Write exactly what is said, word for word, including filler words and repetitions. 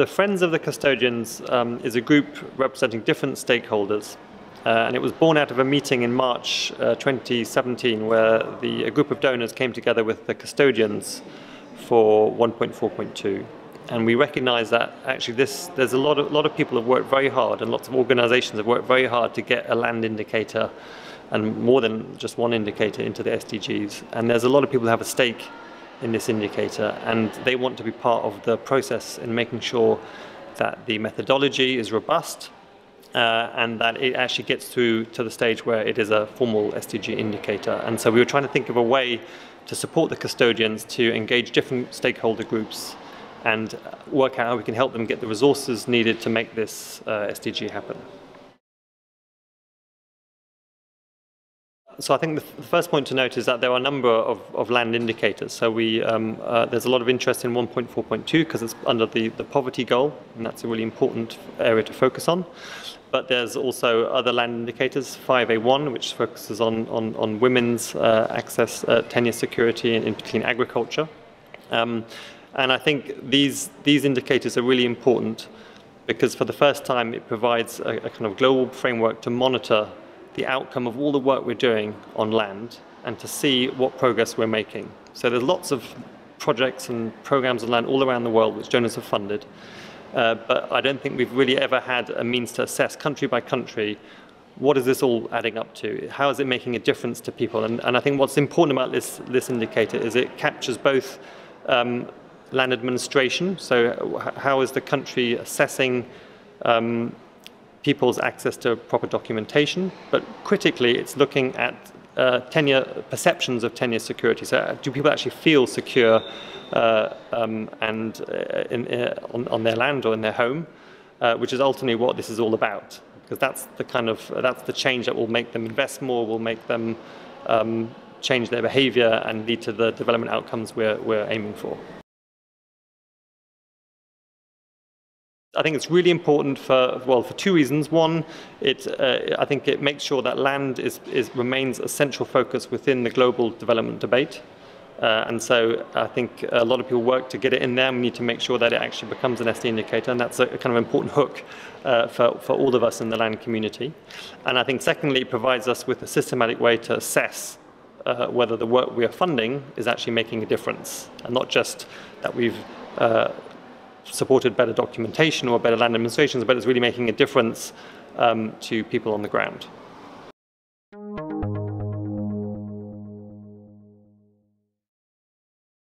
The Friends of the Custodians um, is a group representing different stakeholders. Uh, and it was born out of a meeting in March uh, twenty seventeen where the, a group of donors came together with the custodians for one point four point two. And we recognize that actually this, there's a lot of, lot of people have worked very hard, and lots of organizations have worked very hard to get a land indicator and more than just one indicator into the S D Gs. And there's a lot of people who have a stake in this indicator, and they want to be part of the process in making sure that the methodology is robust uh, and that it actually gets through to the stage where it is a formal S D G indicator. And so we were trying to think of a way to support the custodians to engage different stakeholder groups and work out how we can help them get the resources needed to make this uh, S D G happen. So I think the, the first point to note is that there are a number of, of land indicators. So we, um, uh, there's a lot of interest in one point four point two because it's under the, the poverty goal, and that's a really important area to focus on. But there's also other land indicators, five A one, which focuses on, on, on women's uh, access, uh, tenure security, and in particular agriculture. Um, And I think these, these indicators are really important because for the first time it provides a, a kind of global framework to monitor the outcome of all the work we're doing on land and to see what progress we're making. So there's lots of projects and programs on land all around the world which donors have funded, uh, but I don't think we've really ever had a means to assess country by country what is this all adding up to? How is it making a difference to people? And, and I think what's important about this, this indicator is it captures both um, land administration, so how is the country assessing um, people's access to proper documentation, but critically it's looking at uh, tenure, perceptions of tenure security, so do people actually feel secure uh, um, and uh, in, uh, on, on their land or in their home, uh, which is ultimately what this is all about, because that's the kind of, that's the change that will make them invest more, will make them um, change their behavior and lead to the development outcomes we're, we're aiming for. I think it's really important for, well, for two reasons. One, it, uh, I think it makes sure that land is, is, remains a central focus within the global development debate. Uh, and so I think a lot of people work to get it in there, and we need to make sure that it actually becomes an S D indicator, and that's a, a kind of important hook uh, for, for all of us in the land community. And I think secondly, it provides us with a systematic way to assess uh, whether the work we are funding is actually making a difference, and not just that we've uh, supported better documentation or better land administrations, but it's really making a difference um, to people on the ground.